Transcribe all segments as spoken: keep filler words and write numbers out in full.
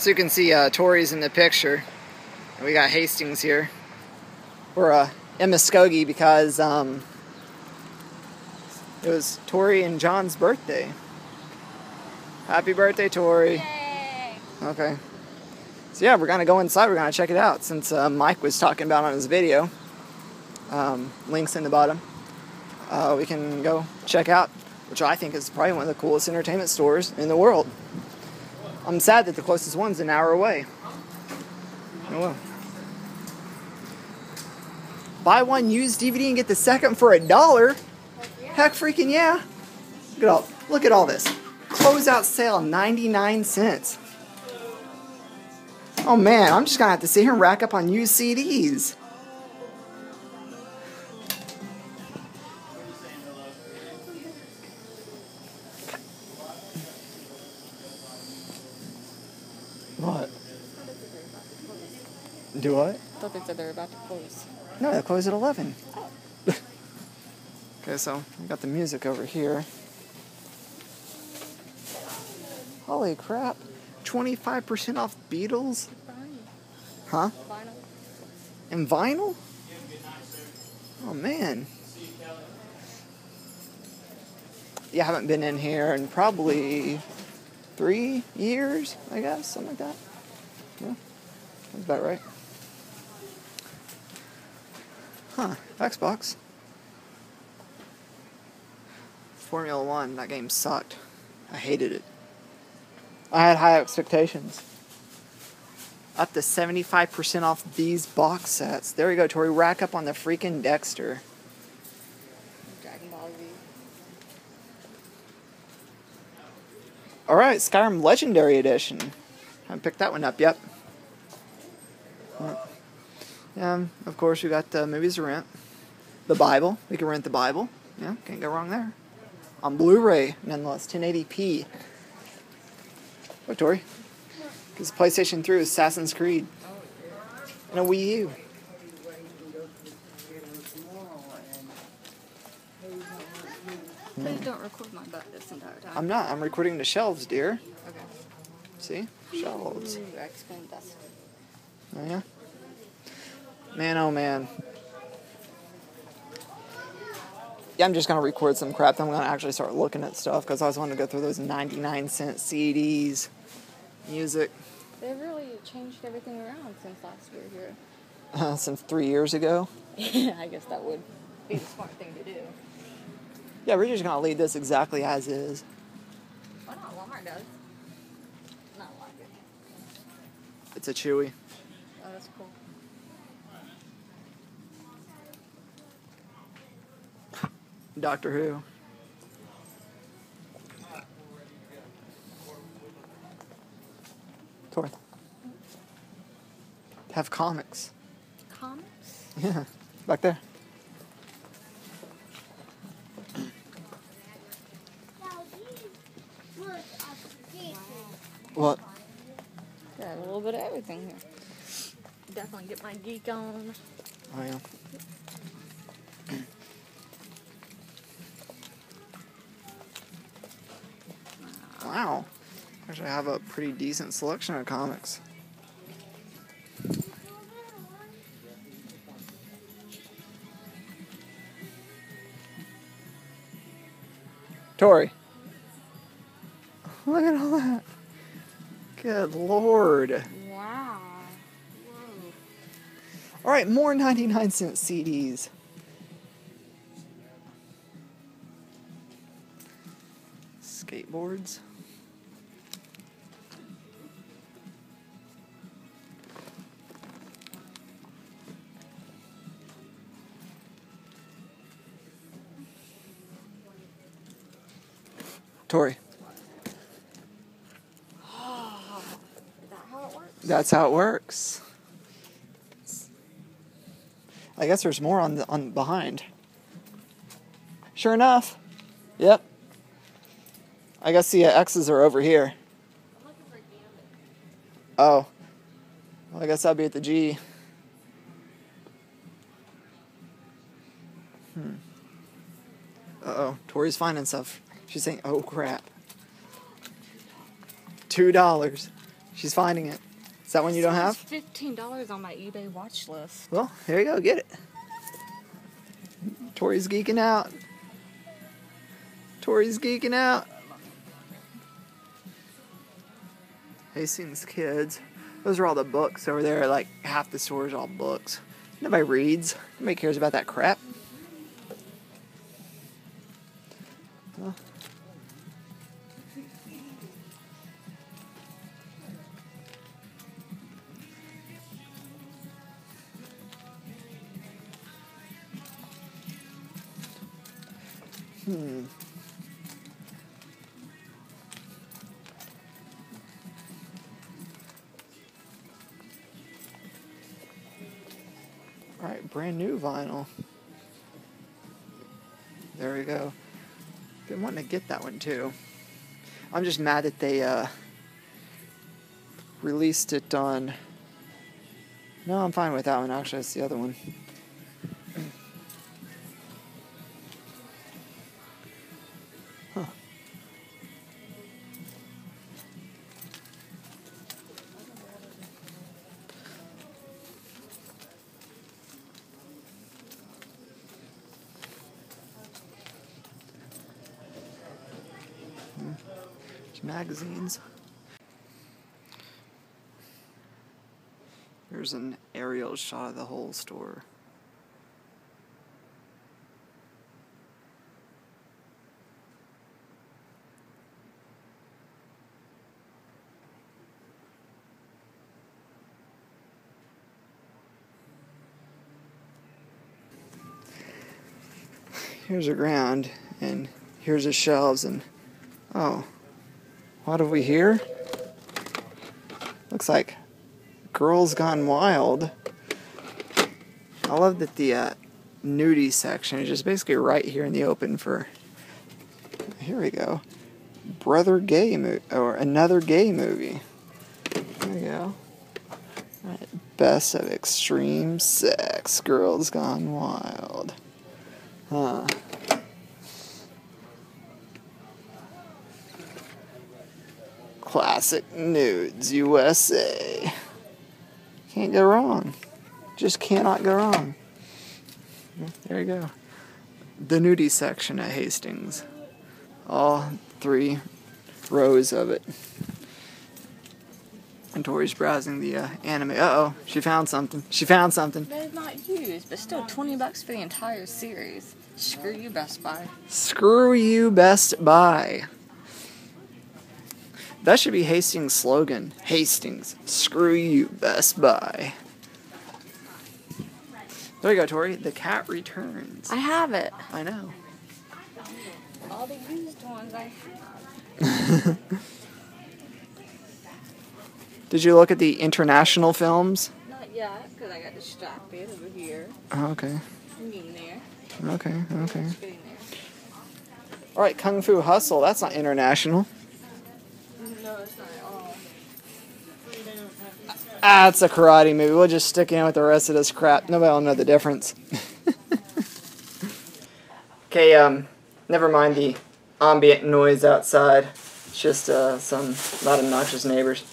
So you can see uh, Tori's in the picture. And we got Hastings here. We're uh, in Muskogee because um, it was Tori and John's birthday. Happy birthday, Tori. Yay. Okay. So yeah, we're going to go inside. We're going to check it out since uh, Mike was talking about it on his video. Um, links in the bottom. Uh, we can go check out, which I think is probably one of the coolest entertainment stores in the world. I'm sad that the closest one's an hour away. Oh well. Buy one used D V D and get the second for a dollar? Yeah. Heck freaking yeah. Look at all, look at all this. Closeout sale, ninety-nine cents. Oh man, I'm just gonna have to sit here and rack up on used C Ds. What? Do what? I thought they said they were about to close. No, they close at eleven. Oh. Okay, so we got the music over here. Holy crap. twenty-five percent off Beatles? Huh? Vinyl. And vinyl? Oh, man. Yeah, I haven't been in here in probably three years, I guess, something like that. Yeah, that's about right. Huh, Xbox. Formula One, that game sucked. I hated it. I had high expectations. Up to seventy-five percent off these box sets. There we go, Tori. Rack up on the freaking Dexter. Dragon Ball Z. Alright, Skyrim Legendary Edition. Haven't picked that one up yet. Yeah, of course, we got the movies to rent. The Bible. We can rent the Bible. Yeah, can't go wrong there. On Blu-ray, nonetheless, ten eighty p. What, Tori? Because PlayStation three was Assassin's Creed. And a Wii U. Please don't record my butt this entire time. I'm not. I'm recording the shelves, dear. Okay. See? Shelves. Ooh, I explained that. Oh, yeah? Man, oh, man. Yeah, I'm just going to record some crap. Then I'm going to actually start looking at stuff because I always want to go through those ninety-nine cent C Ds. Music. They've really changed everything around since last year here. Uh, since three years ago? Yeah, I guess that would be the smart thing to do. Yeah, we're just going to leave this exactly as is. Well, not Walmart does. Not like it. It's a Chewy. Oh, that's cool. Doctor Who. Tori. Have comics. Comics? Yeah, back there. What? Got a little bit of everything here. Definitely get my geek on. Oh, yeah. Wow. Actually, I have a pretty decent selection of comics. Tori. Look at all that. Good Lord. Wow. Whoa. All right, more ninety-nine cent C Ds. Skateboards. Tori. That's how it works. I guess there's more on the on behind. Sure enough. Yep. I guess the X's are over here. I'm looking for a Gambit. Oh. Well, I guess I'll be at the G. Hmm. Uh-oh. Tori's finding stuff. She's saying, oh, crap. Two dollars. She's finding it. Is that one you don't have? fifteen dollars on my eBay watch list. Well, here you go. Get it. Tori's geeking out. Tori's geeking out. Hastings Kids. Those are all the books over there. Like, half the store is all books. Nobody reads. Nobody cares about that crap. Well, Hmm. All right, brand new vinyl. There we go. Been wanting to get that one too. I'm just mad that they uh, released it on. No, I'm fine with that one. Actually, it's the other one. Magazines. There's an aerial shot of the whole store. Here's a ground, and here's the shelves, and oh. What are we here? Looks like Girls Gone Wild. I love that the uh, nudie section is just basically right here in the open for. Here we go, Brother Gay Movie or Another Gay Movie. There we go. All right. Best of Extreme Sex, Girls Gone Wild. Huh. Classic Nudes U S A. Can't go wrong. Just cannot go wrong. There you go. The nudie section at Hastings. All three rows of it. And Tori's browsing the uh, anime. Uh-oh, she found something. She found something. They're not used, but still twenty bucks for the entire series. Screw you, Best Buy. Screw you, Best Buy. That should be Hastings' slogan. Hastings, screw you, Best Buy. There you go, Tori. The cat returns. I have it. I know. All the used ones I have. Did you look at the international films? Not yet, because I got distracted over here. Oh, okay. Getting there. Okay, okay. There. All right, Kung Fu Hustle. That's not international. No, it's not at all. Ah, it's a karate movie. We'll just stick in with the rest of this crap. Nobody will know the difference. Okay, um, never mind the ambient noise outside. It's just uh, some not obnoxious neighbors.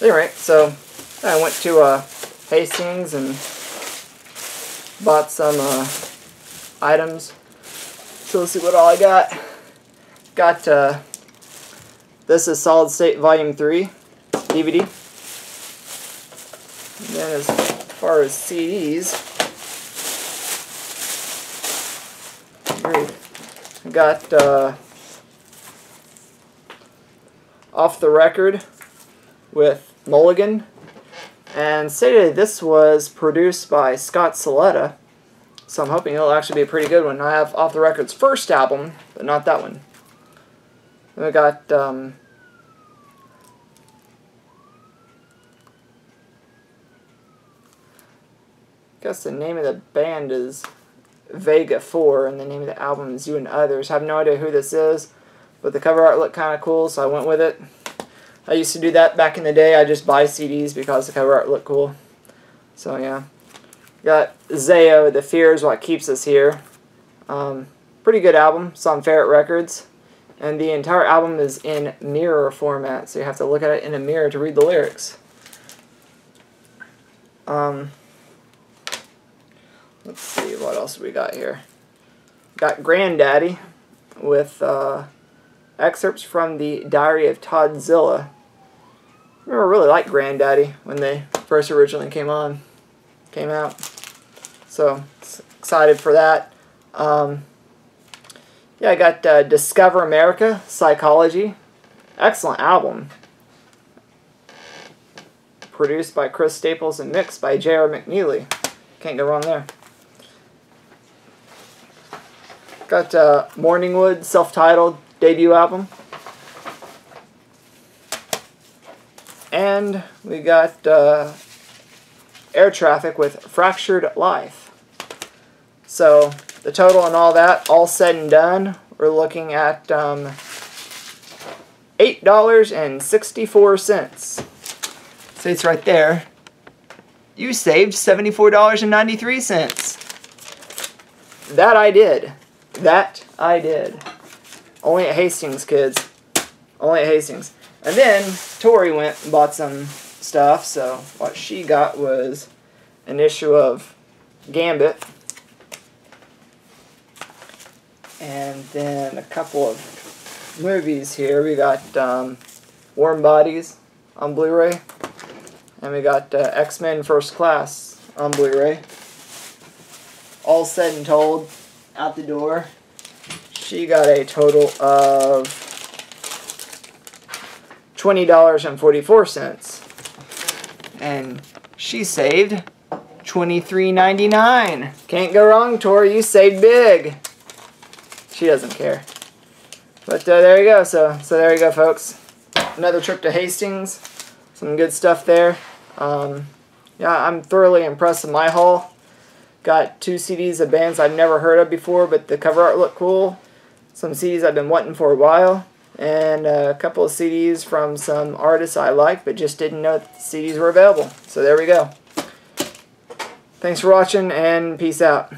Anyway, so I went to uh, Hastings and bought some uh, items. So let's see what all I got. Got... Uh, This is Solid State Volume three D V D. And then as far as C Ds, I got uh, Off the Record with Mulligan. And stated this was produced by Scott Saletta, so I'm hoping it'll actually be a pretty good one. I have Off the Record's first album, but not that one. And we got... Um, I guess the name of the band is Vega four, and the name of the album is You and Others. I have no idea who this is, but the cover art looked kind of cool, so I went with it. I used to do that back in the day. I just buy C Ds because the cover art looked cool. So, yeah. Got Zao, The Fear is What Keeps Us Here. Um, pretty good album. It's on Ferret Records. And the entire album is in mirror format, so you have to look at it in a mirror to read the lyrics. Um, let's see, what else we got here? Got Granddaddy with uh, excerpts from The Diary of Toddzilla. I remember really liked Granddaddy when they first originally came on, came out. So, excited for that. Um, yeah, I got uh, Discover America, Psychology. Excellent album. Produced by Chris Staples and mixed by J R McNeely. Can't go wrong there. Got uh, Morningwood, self-titled debut album. And we got uh, Air Traffic with Fractured Life. So the total and all that, all said and done, we're looking at um, eight dollars and sixty-four cents. So it's right there. You saved seventy-four dollars and ninety-three cents. That I did. That I did. Only at Hastings, kids. Only at Hastings. And then Tori went and bought some stuff, so what she got was an issue of Gambit. And then a couple of movies here. We got um, Warm Bodies on Blu-ray. And we got uh, X-Men First Class on Blu-ray. All said and told, out the door, she got a total of twenty dollars and forty-four cents. And she saved twenty-three ninety-nine. Can't go wrong, Tori. You saved big. She doesn't care. But uh, there you go. So, so there you go, folks. Another trip to Hastings. Some good stuff there. Um, yeah, I'm thoroughly impressed with my haul. Got two C Ds of bands I've never heard of before, but the cover art looked cool. Some C Ds I've been wanting for a while. And a couple of C Ds from some artists I like, but just didn't know that the C Ds were available. So there we go. Thanks for watching, and peace out.